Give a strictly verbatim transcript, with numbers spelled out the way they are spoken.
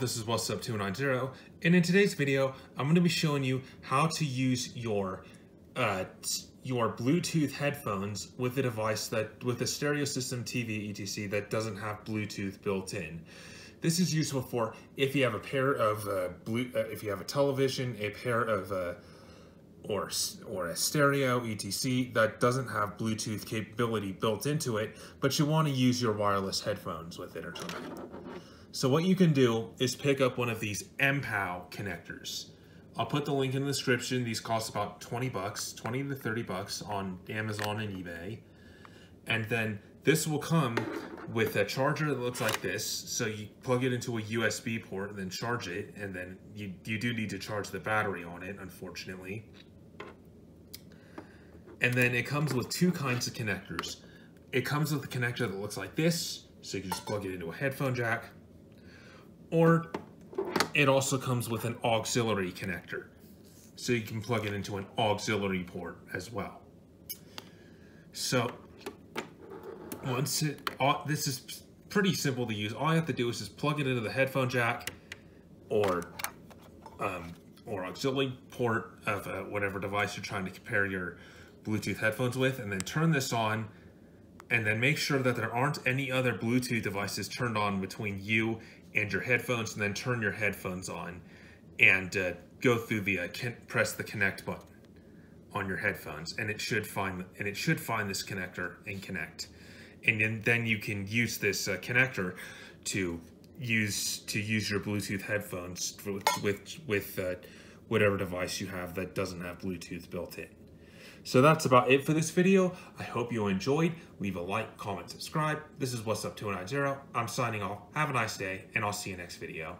this is Wassup two ninety, and in today's video, I'm going to be showing you how to use your uh, your Bluetooth headphones with a device that with a stereo system, T V, et cetera that doesn't have Bluetooth built in. This is useful for if you have a pair of uh, blue, uh, if you have a television, a pair of uh, or or a stereo, et cetera that doesn't have Bluetooth capability built into it, but you want to use your wireless headphones with it or something. So what you can do is pick up one of these M P O W connectors. I'll put the link in the description. These cost about twenty bucks, twenty to thirty bucks on Amazon and eBay. And then this will come with a charger that looks like this. So you plug it into a U S B port and then charge it. And then you, you do need to charge the battery on it, unfortunately. And then it comes with two kinds of connectors. It comes with a connector that looks like this. So you can just plug it into a headphone jack. Or it also comes with an auxiliary connector, so you can plug it into an auxiliary port as well. So once it, all, this is pretty simple to use. All you have to do is just plug it into the headphone jack or um, or auxiliary port of uh, whatever device you're trying to compare your Bluetooth headphones with, and then turn this on. And then make sure that there aren't any other Bluetooth devices turned on between you and your headphones, and then turn your headphones on and uh, go through the uh, press the connect button on your headphones, and it should find and it should find this connector and connect, and then, then you can use this uh, connector to use to use your Bluetooth headphones with with, with uh, whatever device you have that doesn't have Bluetooth built in. So that's about it for this video. I hope you enjoyed. Leave a like, comment, subscribe. This is Wassup two ninety. I'm signing off. Have a nice day, and I'll see you next video.